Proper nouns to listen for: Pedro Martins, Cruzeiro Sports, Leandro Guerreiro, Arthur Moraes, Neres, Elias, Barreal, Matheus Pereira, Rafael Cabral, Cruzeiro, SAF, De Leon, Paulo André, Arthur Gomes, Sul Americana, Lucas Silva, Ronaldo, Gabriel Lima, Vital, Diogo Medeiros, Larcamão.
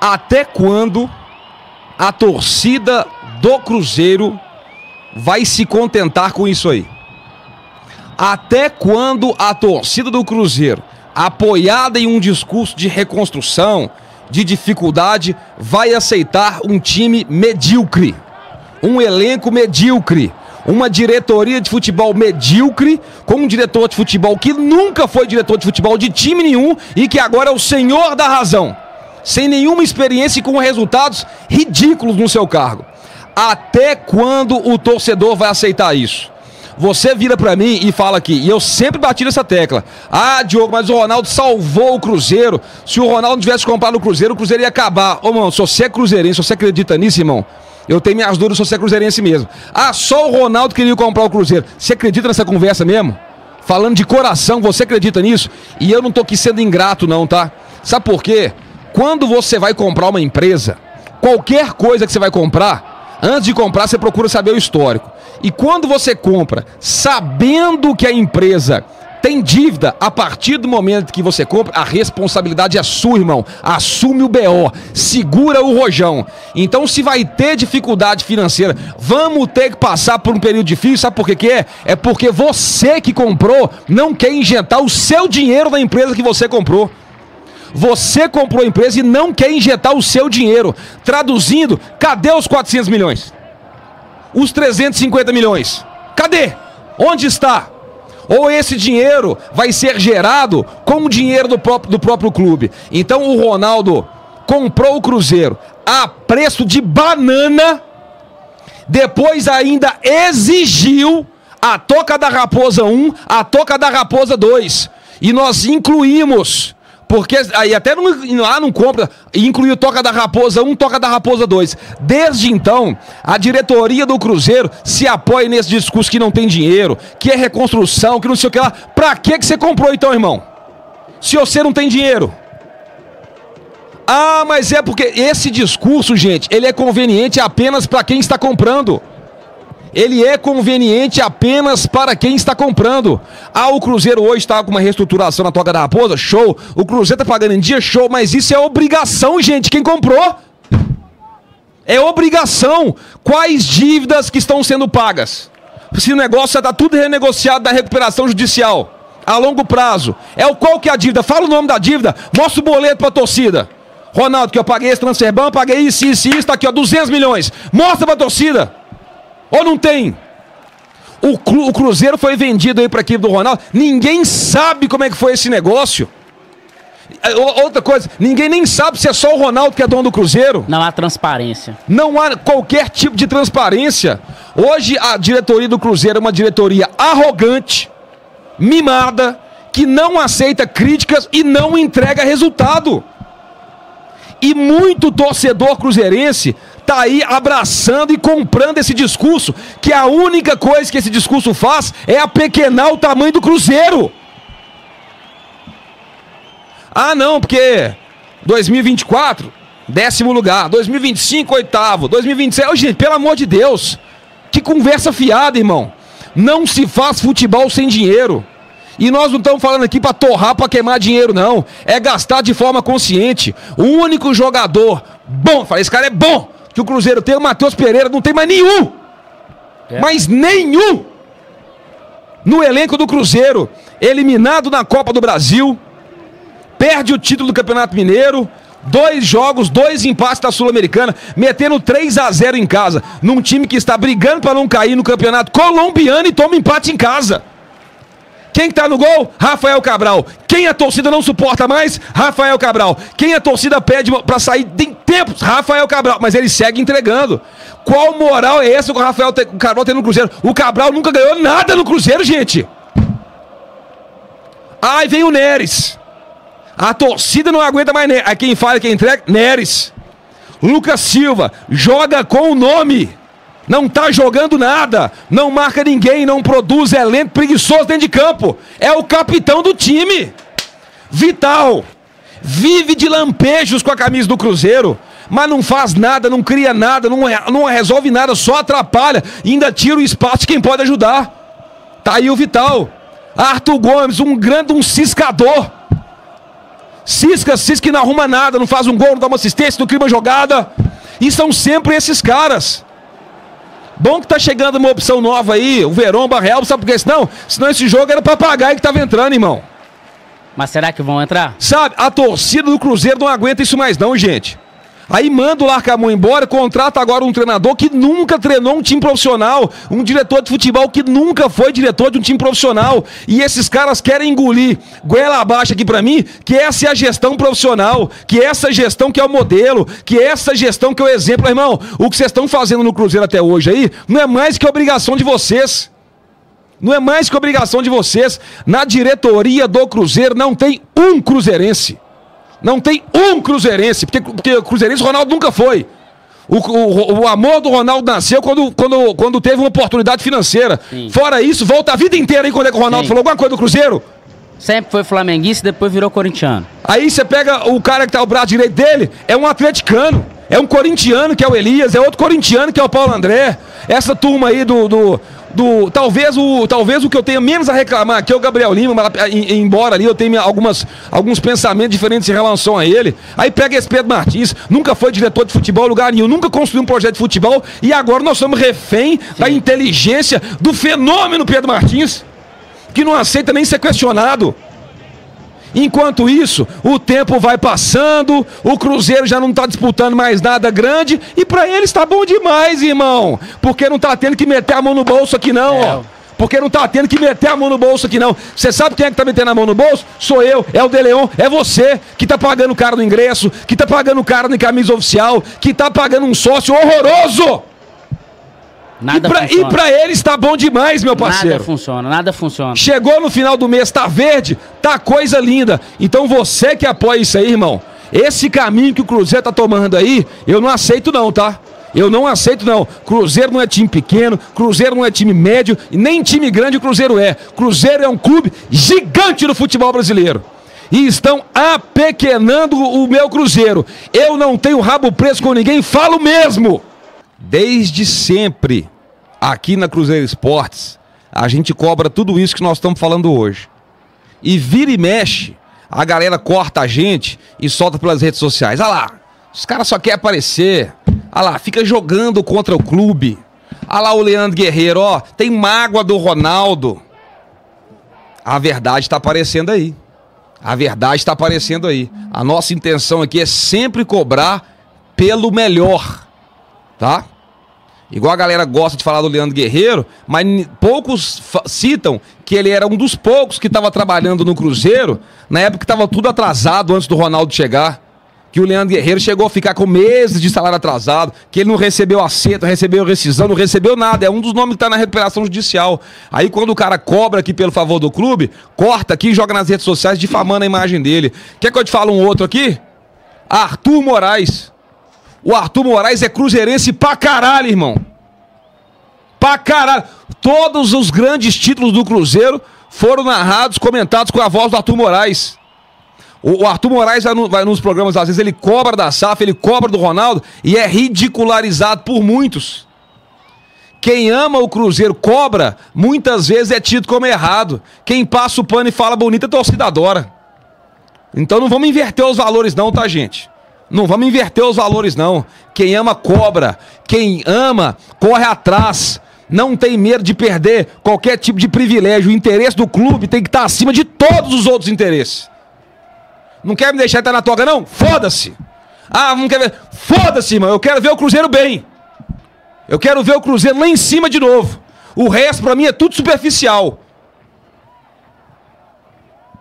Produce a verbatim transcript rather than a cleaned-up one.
até quando a torcida do Cruzeiro vai se contentar com isso aí? Até quando a torcida do Cruzeiro, apoiada em um discurso de reconstrução, de dificuldade, vai aceitar um time medíocre, um elenco medíocre, uma diretoria de futebol medíocre, com um diretor de futebol que nunca foi diretor de futebol de time nenhum e que agora é o senhor da razão, sem nenhuma experiência e com resultados ridículos no seu cargo? Até quando o torcedor vai aceitar isso? Você vira pra mim e fala aqui, e eu sempre bati nessa tecla: ah, Diogo, mas o Ronaldo salvou o Cruzeiro, se o Ronaldo tivesse comprado o Cruzeiro, o Cruzeiro ia acabar. Ô, irmão, se você é cruzeirense, se você acredita nisso, irmão, eu tenho minhas dúvidas se você é cruzeirense mesmo. Ah, só o Ronaldo queria comprar o Cruzeiro. Você acredita nessa conversa mesmo? Falando de coração, você acredita nisso? E eu não tô aqui sendo ingrato não, tá? Sabe por quê? Quando você vai comprar uma empresa, qualquer coisa que você vai comprar, antes de comprar você procura saber o histórico. E quando você compra sabendo que a empresa tem dívida, a partir do momento que você compra, a responsabilidade é sua, irmão. Assume o B O, segura o rojão. Então, se vai ter dificuldade financeira, vamos ter que passar por um período difícil, sabe por que que é? É porque você que comprou não quer injetar o seu dinheiro na empresa que você comprou. Você comprou a empresa e não quer injetar o seu dinheiro. Traduzindo, cadê os quatrocentos milhões? Os trezentos e cinquenta milhões? Cadê? Onde está? Ou esse dinheiro vai ser gerado com o dinheiro do próprio, do próprio clube. Então o Ronaldo comprou o Cruzeiro a preço de banana, depois ainda exigiu a Toca da Raposa um, a Toca da Raposa dois. E nós incluímos, porque aí até não, ah, não compra, incluiu Toca da Raposa um, Toca da Raposa dois. Desde então, a diretoria do Cruzeiro se apoia nesse discurso que não tem dinheiro, que é reconstrução, que não sei o que lá. Pra que que você comprou então, irmão? Se você não tem dinheiro? Ah, mas é porque esse discurso, gente, ele é conveniente apenas pra quem está comprando. Ele é conveniente apenas para quem está comprando. Ah, o Cruzeiro hoje está com uma reestruturação na Toca da Raposa? Show. O Cruzeiro está pagando em dia? Show. Mas isso é obrigação, gente. Quem comprou? É obrigação. Quais dívidas que estão sendo pagas? Se o negócio está tudo renegociado da recuperação judicial, a longo prazo. É o qual que é a dívida? Fala o nome da dívida. Mostra o boleto para a torcida. Ronaldo, que eu paguei esse transferban, paguei isso, isso, isso. Está aqui, ó, duzentos milhões. Mostra para a torcida. Ou não tem? O, cru, o Cruzeiro foi vendido aí para a equipe do Ronaldo. Ninguém sabe como é que foi esse negócio. Outra coisa, ninguém nem sabe se é só o Ronaldo que é dono do Cruzeiro. Não há transparência. Não há qualquer tipo de transparência. Hoje a diretoria do Cruzeiro é uma diretoria arrogante, mimada, que não aceita críticas e não entrega resultado. E muito torcedor cruzeirense tá aí abraçando e comprando esse discurso, que a única coisa que esse discurso faz é apequenar o tamanho do Cruzeiro. Ah, não, porque dois mil e vinte e quatro, décimo lugar, dois mil e vinte e cinco, oitavo, dois mil e vinte e seis... Oh, gente, pelo amor de Deus, que conversa fiada, irmão. Não se faz futebol sem dinheiro. E nós não estamos falando aqui para torrar, para queimar dinheiro, não. É gastar de forma consciente. O único jogador bom, falei, esse cara é bom, que o Cruzeiro tem, o Matheus Pereira, não tem mais nenhum. É. Mas nenhum. No elenco do Cruzeiro, eliminado na Copa do Brasil, perde o título do Campeonato Mineiro, dois jogos, dois empates da Sul-Americana, metendo três a zero em casa, num time que está brigando para não cair no Campeonato Colombiano e toma empate em casa. Quem tá no gol? Rafael Cabral. Quem a torcida não suporta mais? Rafael Cabral. Quem a torcida pede pra sair tem tempos? Rafael Cabral. Mas ele segue entregando. Qual moral é essa que o Rafael Cabral tem no Cruzeiro? O Cabral nunca ganhou nada no Cruzeiro, gente. Aí vem o Neres. A torcida não aguenta mais Neres. Aí quem fala, quem entrega? Neres. Lucas Silva. Joga com o nome. Não tá jogando nada, não marca ninguém, não produz, é lento, preguiçoso dentro de campo. É o capitão do time. Vital. Vive de lampejos com a camisa do Cruzeiro, mas não faz nada, não cria nada, não, não resolve nada, só atrapalha. E ainda tira o espaço de quem pode ajudar. Tá aí o Vital. Arthur Gomes, um grande, um ciscador. Cisca, Cisca não arruma nada, não faz um gol, não dá uma assistência, não cria uma jogada. E são sempre esses caras. Bom que tá chegando uma opção nova aí, o Verón, o Barreal, sabe por que senão? Senão esse jogo era pra pagar e que tava entrando, irmão. Mas será que vão entrar? Sabe, a torcida do Cruzeiro não aguenta isso mais não, gente. Aí manda o Larcamão embora, contrata agora um treinador que nunca treinou um time profissional, um diretor de futebol que nunca foi diretor de um time profissional. E esses caras querem engolir goela abaixo aqui pra mim, que essa é a gestão profissional, que essa gestão que é o modelo, que essa gestão que é o exemplo. Irmão, o que vocês estão fazendo no Cruzeiro até hoje aí, não é mais que obrigação de vocês. Não é mais que obrigação de vocês. Na diretoria do Cruzeiro não tem um cruzeirense. Não tem um cruzeirense, porque, porque cruzeirense o Ronaldo nunca foi. O, o, o amor do Ronaldo nasceu quando, quando, quando teve uma oportunidade financeira. Sim. Fora isso, volta a vida inteira aí quando é que o Ronaldo Sim. falou alguma coisa do Cruzeiro. Sempre foi flamenguista, depois virou corintiano. Aí você pega o cara que tá o braço direito dele, é um atleticano, é um corintiano que é o Elias, é outro corintiano que é o Paulo André. Essa turma aí do... do Do, talvez, o, talvez o que eu tenha menos a reclamar aqui é o Gabriel Lima, mas, embora ali eu tenha algumas, alguns pensamentos diferentes em relação a ele. Aí pega esse Pedro Martins, nunca foi diretor de futebol em lugar nenhum, nunca construiu um projeto de futebol e agora nós somos refém Sim. da inteligência do fenômeno Pedro Martins, que não aceita nem ser questionado. Enquanto isso, o tempo vai passando, o Cruzeiro já não tá disputando mais nada grande e pra eles tá bom demais, irmão. Porque não tá tendo que meter a mão no bolso aqui não, é. ó. Porque não tá tendo que meter a mão no bolso aqui não. Você sabe quem é que tá metendo a mão no bolso? Sou eu, é o De Leon, é você que tá pagando o cara no ingresso, que tá pagando o cara na camisa oficial, que tá pagando um sócio horroroso. Nada e, pra, e pra eles tá bom demais, meu parceiro. Nada funciona, nada funciona. Chegou no final do mês, tá verde, tá coisa linda. Então você que apoia isso aí, irmão, esse caminho que o Cruzeiro tá tomando aí, eu não aceito não, tá? Eu não aceito não. Cruzeiro não é time pequeno, Cruzeiro não é time médio, nem time grande o Cruzeiro é. Cruzeiro é um clube gigante do futebol brasileiro. E estão apequenando o meu Cruzeiro. Eu não tenho rabo preso com ninguém, falo mesmo. Desde sempre, aqui na Cruzeiro Sports, a gente cobra tudo isso que nós estamos falando hoje. E vira e mexe, a galera corta a gente e solta pelas redes sociais. Ah lá, os caras só querem aparecer. Ah lá, fica jogando contra o clube. Ah lá o Leandro Guerreiro, ó, tem mágoa do Ronaldo. A verdade está aparecendo aí. A verdade está aparecendo aí. A nossa intenção aqui é sempre cobrar pelo melhor. Tá? Igual a galera gosta de falar do Leandro Guerreiro, mas poucos citam que ele era um dos poucos que estava trabalhando no Cruzeiro na época que estava tudo atrasado antes do Ronaldo chegar. Que o Leandro Guerreiro chegou a ficar com meses de salário atrasado, que ele não recebeu acerto, recebeu rescisão, não recebeu nada. É um dos nomes que está na recuperação judicial. Aí quando o cara cobra aqui pelo favor do clube, corta aqui e joga nas redes sociais difamando a imagem dele. Quer que eu te fale um outro aqui? Arthur Moraes. O Arthur Moraes é cruzeirense pra caralho, irmão. Pra caralho. Todos os grandes títulos do Cruzeiro foram narrados, comentados com a voz do Arthur Moraes. O Arthur Moraes vai, no, vai nos programas, às vezes ele cobra da S A F, ele cobra do Ronaldo e é ridicularizado por muitos. Quem ama o Cruzeiro cobra, muitas vezes é tido como errado. Quem passa o pano e fala bonita, a torcida adora. Então não vamos inverter os valores não, tá, gente? Não vamos inverter os valores, não. Quem ama, cobra. Quem ama, corre atrás. Não tem medo de perder qualquer tipo de privilégio. O interesse do clube tem que estar acima de todos os outros interesses. Não quer me deixar entrar na toga, não? Foda-se. Ah, não quer ver? Foda-se, irmão. Eu quero ver o Cruzeiro bem. Eu quero ver o Cruzeiro lá em cima de novo. O resto, pra mim, é tudo superficial.